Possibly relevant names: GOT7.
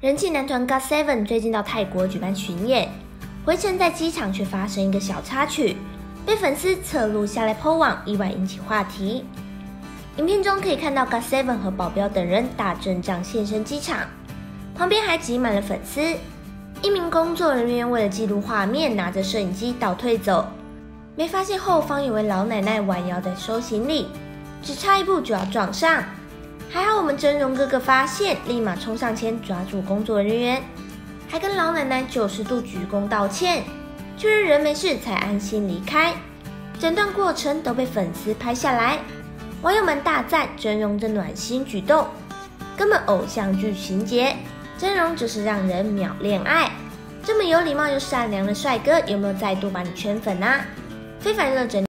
人气男团 GOT7 最近到泰国举办巡演，回程在机场却发生一个小插曲，被粉丝侧录下来 po 网，意外引起话题。影片中可以看到 GOT7 和保镖等人大阵仗现身机场，旁边还挤满了粉丝。一名工作人员为了记录画面，拿着摄影机倒退走，没发现后方有位老奶奶弯腰在收行李，只差一步就要撞上。还好我们峥嵘哥哥发现，立马冲上前抓住工作人员，还跟老奶奶90度鞠躬道歉，确认人没事才安心离开。整段过程都被粉丝拍下来。网友们大赞峥嵘的暖心举动，根本偶像剧情节，峥嵘就是让人秒恋爱。这么有礼貌又善良的帅哥，有没有再度把你圈粉啊？非凡热整理。